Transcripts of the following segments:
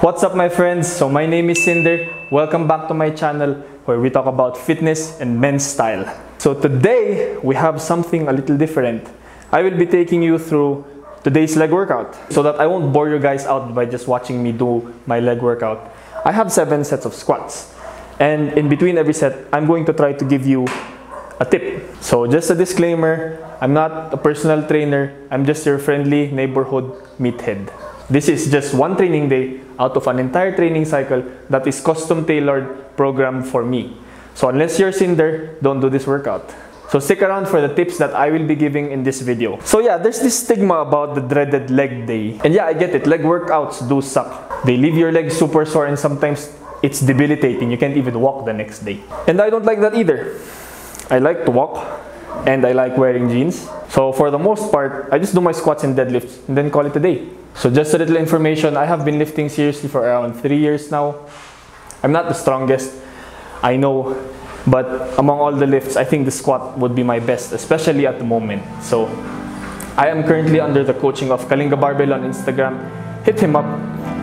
What's up, my friends? So my name is Cinder. Welcome back to my channel where we talk about fitness and men's style. So today we have something a little different. I will be taking you through today's leg workout so that I won't bore you guys out by just watching me do my leg workout. I have 7 sets of squats, and in between every set I'm going to try to give you a tip. So just a disclaimer, I'm not a personal trainer. I'm just your friendly neighborhood meathead. This is just one training day out of an entire training cycle that is custom tailored, programmed for me. So unless you're Cinder, don't do this workout. So stick around for the tips that I will be giving in this video. So yeah, there's this stigma about the dreaded leg day. And yeah, I get it, leg workouts do suck. They leave your legs super sore and sometimes it's debilitating. You can't even walk the next day. And I don't like that either. I like to walk and I like wearing jeans. So for the most part, I just do my squats and deadlifts and then call it a day. So just a little information, I have been lifting seriously for around 3 years now. I'm not the strongest, I know, but among all the lifts, I think the squat would be my best, especially at the moment. So I am currently under the coaching of Kalinga Barbell on Instagram. Hit him up,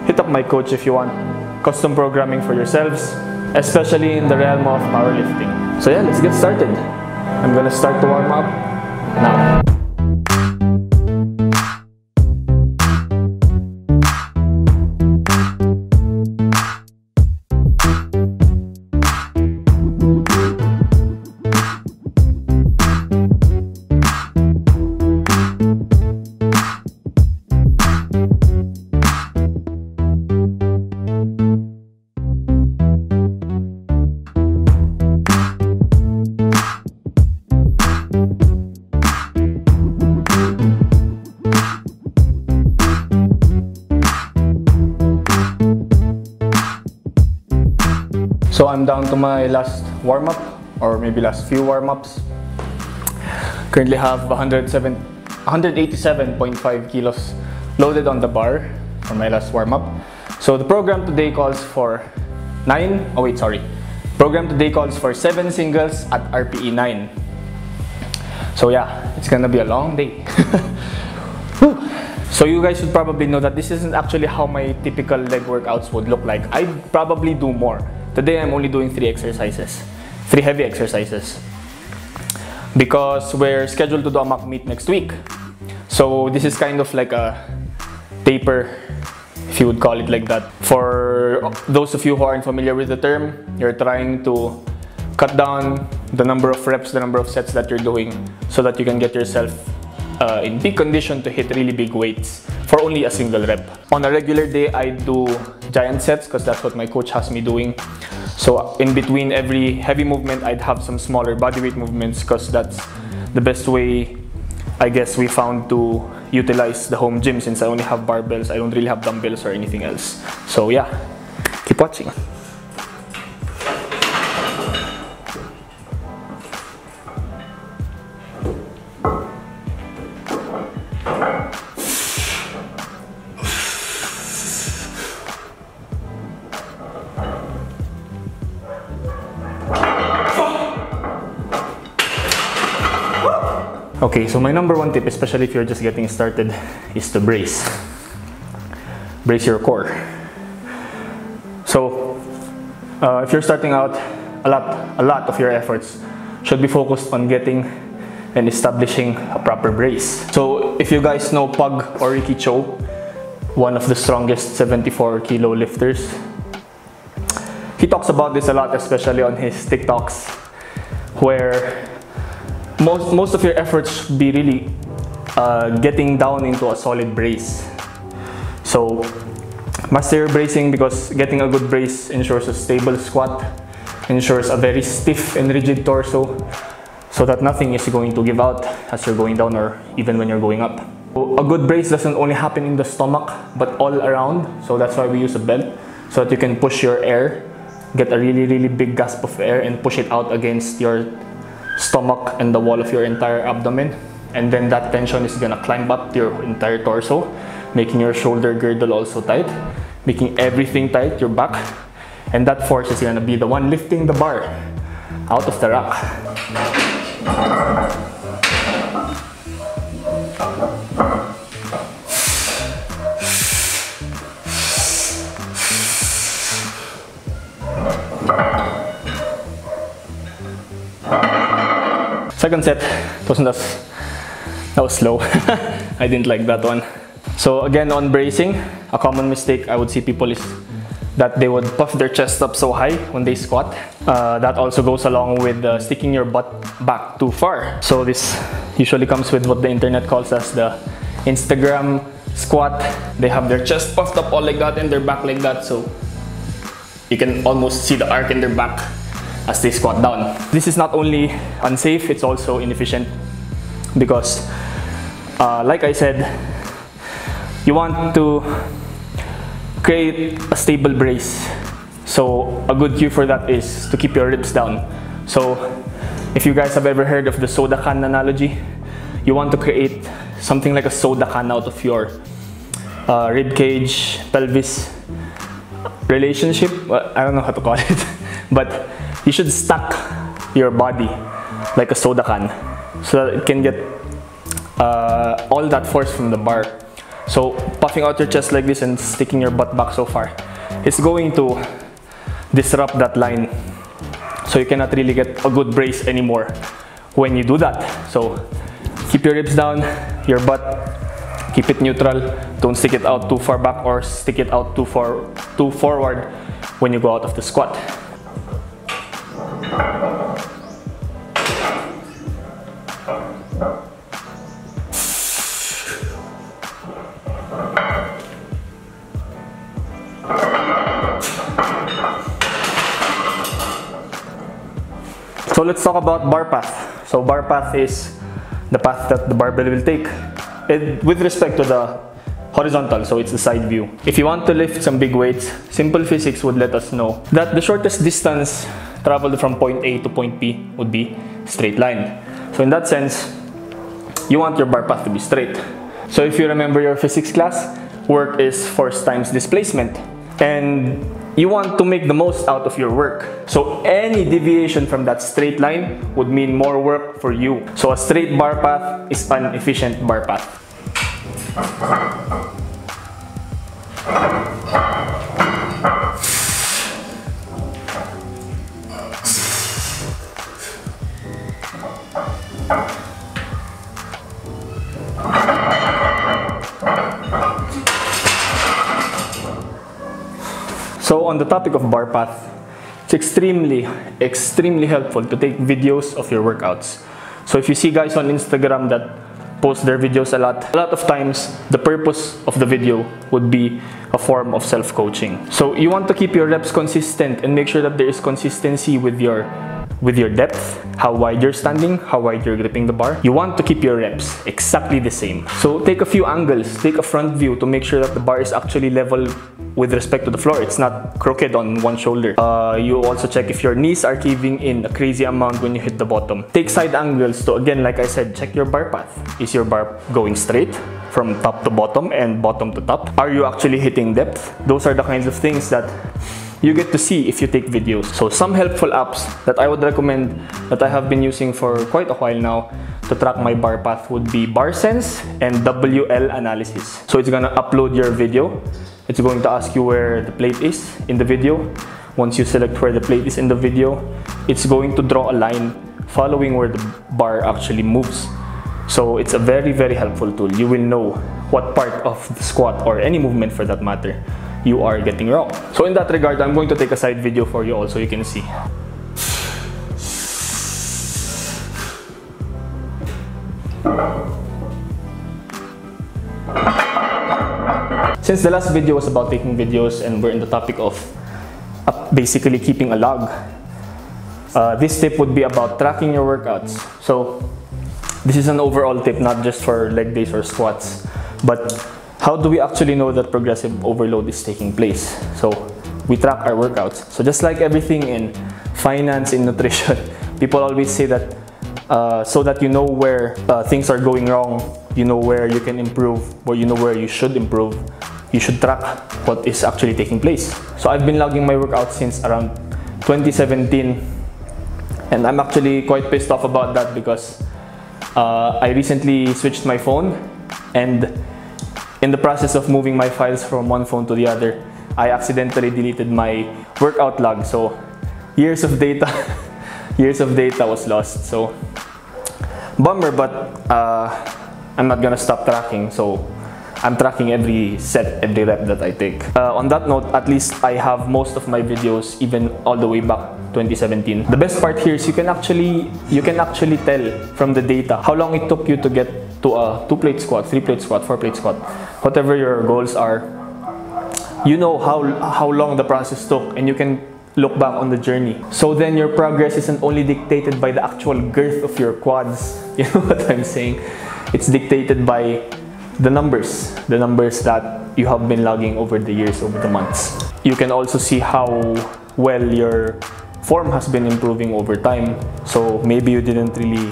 hit up my coach if you want custom programming for yourselves, especially in the realm of powerlifting. So yeah, let's get started. I'm gonna start the warm up now. So I'm down to my last warm-up, or maybe last few warm-ups. Currently have 187.5 kilos loaded on the bar for my last warm-up. So the program today calls for 7 singles at RPE 9. So yeah, it's gonna be a long day. So you guys should probably know that this isn't actually how my typical leg workouts would look like. I'd probably do more. Today I'm only doing 3 heavy exercises, because we're scheduled to do a mock meet next week. So this is kind of like a taper, if you would call it like that. For those of you who aren't familiar with the term, you're trying to cut down the number of reps, the number of sets that you're doing, so that you can get yourself in peak condition to hit really big weights for only a single rep. On a regular day, I do giant sets because that's what my coach has me doing. So in between every heavy movement, I'd have some smaller bodyweight movements because that's the best way, I guess, we found to utilize the home gym, since I only have barbells. I don't really have dumbbells or anything else. So yeah, keep watching. Okay, so my #1 tip, especially if you're just getting started, is to brace. Brace your core. So, if you're starting out, a lot of your efforts should be focused on getting and establishing a proper brace. So, if you guys know Pug Oriki Cho, one of the strongest 74-kilo lifters, he talks about this a lot, especially on his TikToks, where most of your efforts should be really getting down into a solid brace. So master your bracing, because getting a good brace ensures a stable squat, ensures a very stiff and rigid torso, so that nothing is going to give out as you're going down or even when you're going up. A good brace doesn't only happen in the stomach but all around, so that's why we use a belt, so that you can push your air, get a really big gasp of air and push it out against your stomach and the wall of your entire abdomen, and then that tension is gonna climb up to your entire torso, making your shoulder girdle also tight, making everything tight, your back, and that force is gonna be the one lifting the bar out of the rack. Second set wasn't as, that was slow. I didn't like that one. So again, on bracing, a common mistake I would see people is that they would puff their chest up so high when they squat. That also goes along with sticking your butt back too far. So this usually comes with what the internet calls as the Instagram squat. They have their chest puffed up all like that and their back like that, so you can almost see the arc in their back as they squat down. This is not only unsafe, it's also inefficient because like I said, you want to create a stable brace. So a good cue for that is to keep your ribs down. So if you guys have ever heard of the soda can analogy, you want to create something like a soda can out of your rib cage, pelvis relationship. Well, I don't know how to call it, but you should stack your body like a soda can so that it can get all that force from the bar. So puffing out your chest like this and sticking your butt back so far, it's going to disrupt that line. So you cannot really get a good brace anymore when you do that. So keep your ribs down, your butt, keep it neutral. Don't stick it out too far back or stick it out too forward when you go out of the squat. So let's talk about bar path. So bar path is the path that the barbell will take with respect to the horizontal, so it's the side view. If you want to lift some big weights, simple physics would let us know that the shortest distance traveled from point A to point B would be straight line. So in that sense, you want your bar path to be straight. So if you remember your physics class, work is force times displacement. And you want to make the most out of your work. So any deviation from that straight line would mean more work for you. So a straight bar path is an efficient bar path. So on the topic of bar path, it's extremely helpful to take videos of your workouts. So if you see guys on Instagram that post their videos a lot of times the purpose of the video would be a form of self-coaching. So you want to keep your reps consistent and make sure that there is consistency with your depth, how wide you're standing, how wide you're gripping the bar. You want to keep your reps exactly the same. So take a few angles, take a front view to make sure that the bar is actually level with respect to the floor. It's not crooked on one shoulder. You also check if your knees are caving in a crazy amount when you hit the bottom. Take side angles to, again, like I said, check your bar path. Is your bar going straight from top to bottom and bottom to top? Are you actually hitting depth? Those are the kinds of things that you get to see if you take videos. So some helpful apps that I would recommend that I have been using for quite a while now to track my bar path would be BarSense and WL Analysis. So it's gonna upload your video. It's going to ask you where the plate is in the video. Once you select where the plate is in the video, it's going to draw a line following where the bar actually moves. So it's a very helpful tool. You will know what part of the squat or any movement for that matter you are getting wrong. So in that regard, I'm going to take a side video for you also, you can see. Since the last video was about taking videos and we're in the topic of basically keeping a log, this tip would be about tracking your workouts. So this is an overall tip, not just for leg days or squats, but how do we actually know that progressive overload is taking place? So we track our workouts. So just like everything in finance, in nutrition, people always say that so that you know where things are going wrong, you know where you can improve, or you know where you should improve, you should track what is actually taking place. So I've been logging my workouts since around 2017, and I'm actually quite pissed off about that because I recently switched my phone, and in the process of moving my files from one phone to the other, I accidentally deleted my workout log. So years of data was lost. So bummer, but I'm not gonna stop tracking, so I'm tracking every set, every rep that I take. On that note, at least I have most of my videos even all the way back 2017. The best part here is you can actually tell from the data how long it took you to get to a 2-plate squat, 3-plate squat, 4-plate squat, whatever your goals are. You know how long the process took, and you can look back on the journey. So then your progress isn't only dictated by the actual girth of your quads. You know what I'm saying? It's dictated by the numbers that you have been logging over the years, over the months. You can also see how well your form has been improving over time. So maybe you didn't really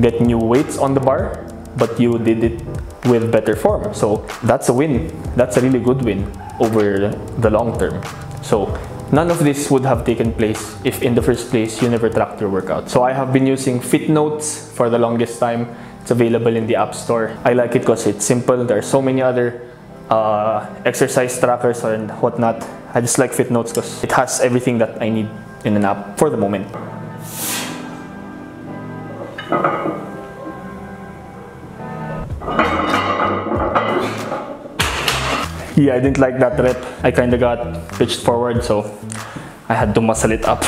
get new weights on the bar, but you did it with better form. So that's a win. That's a really good win over the long term. So none of this would have taken place if in the first place you never tracked your workout. So I have been using FitNotes for the longest time. It's available in the App Store. I like it because it's simple. There are so many other exercise trackers and whatnot. I just like FitNotes because it has everything that I need in an app for the moment. Yeah, I didn't like that rep. I kind of got pitched forward, so I had to muscle it up.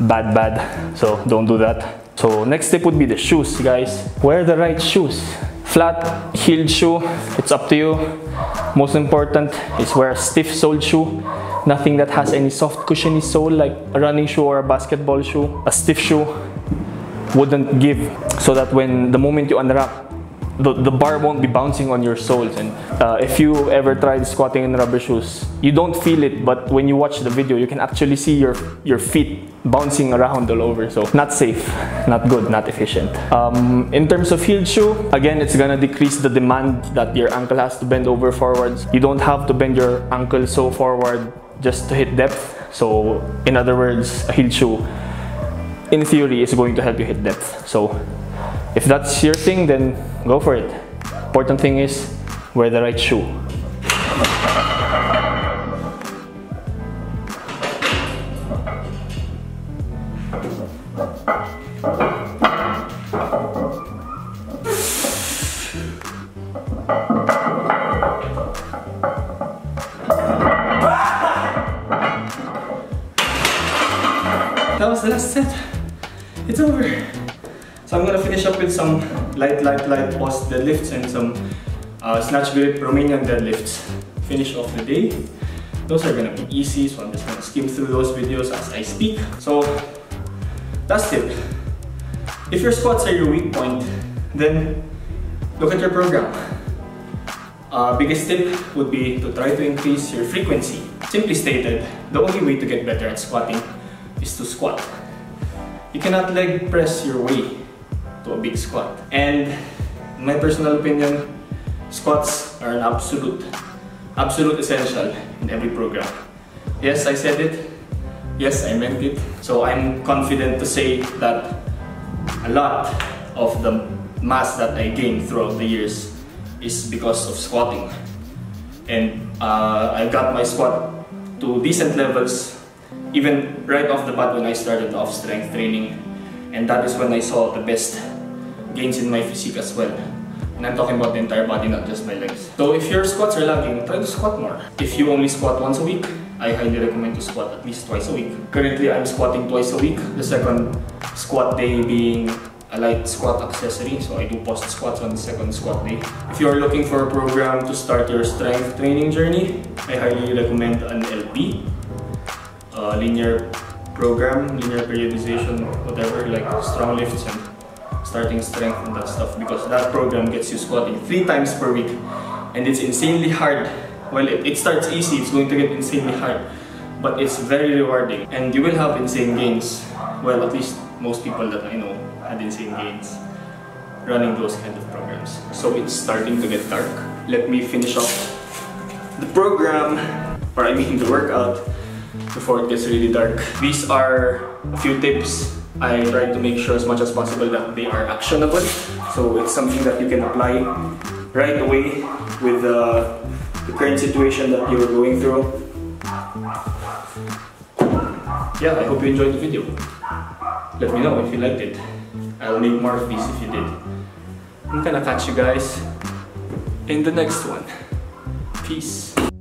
Bad. So don't do that. So next step would be the shoes, guys. Wear the right shoes. Flat heeled shoe, it's up to you. Most important is wear a stiff soled shoe. Nothing that has any soft cushiony sole like a running shoe or a basketball shoe. A stiff shoe wouldn't give, so that when the moment you unwrap, the bar won't be bouncing on your soles. And if you ever tried squatting in rubber shoes, you don't feel it, but when you watch the video, you can actually see your feet bouncing around all over. So not safe, not good, not efficient. In terms of heeled shoe, again, it's gonna decrease the demand that your ankle has to bend over forwards. You don't have to bend your ankle so forward just to hit depth. So in other words, a heeled shoe, in theory, is going to help you hit depth. So if that's your thing, then go for it. Important thing is wear the right shoe. That was the last set. It's over. So I'm gonna finish up with some light pause deadlifts and some snatch grip Romanian deadlifts. Finish off the day. Those are gonna be easy, so I'm just gonna skim through those videos as I speak. So that's it. If your squats are your weak point, then look at your program. Biggest tip would be to try to increase your frequency. Simply stated, the only way to get better at squatting is to squat. You cannot leg press your way to a big squat. And in my personal opinion, squats are an absolute essential in every program. Yes, I said it. Yes, I meant it. So I'm confident to say that a lot of the mass that I gained throughout the years is because of squatting. And I got my squat to decent levels even right off the bat when I started off strength training. And that is when I saw the best gains in my physique as well. And I'm talking about the entire body, not just my legs. So if your squats are lagging, try to squat more. If you only squat once a week, I highly recommend to squat at least twice a week. Currently, I'm squatting twice a week. The second squat day being a light squat accessory. So I do post squats on the second squat day. If you're looking for a program to start your strength training journey, I highly recommend an LP, linear program, linear periodization, whatever, like StrongLifts and starting strength and that stuff, because that program gets you squatting 3 times per week, and it's insanely hard. Well, it starts easy, it's going to get insanely hard, but it's very rewarding, and you will have insane gains. Well, at least most people that I know had insane gains running those kind of programs. So it's starting to get dark. Let me finish off the program, or I mean the workout, before it gets really dark. These are a few tips. I try to make sure as much as possible that they are actionable. So it's something that you can apply right away with the current situation that you're going through. Yeah, I hope you enjoyed the video. Let me know if you liked it. I'll need more of these if you did. I'm gonna catch you guys in the next one. Peace.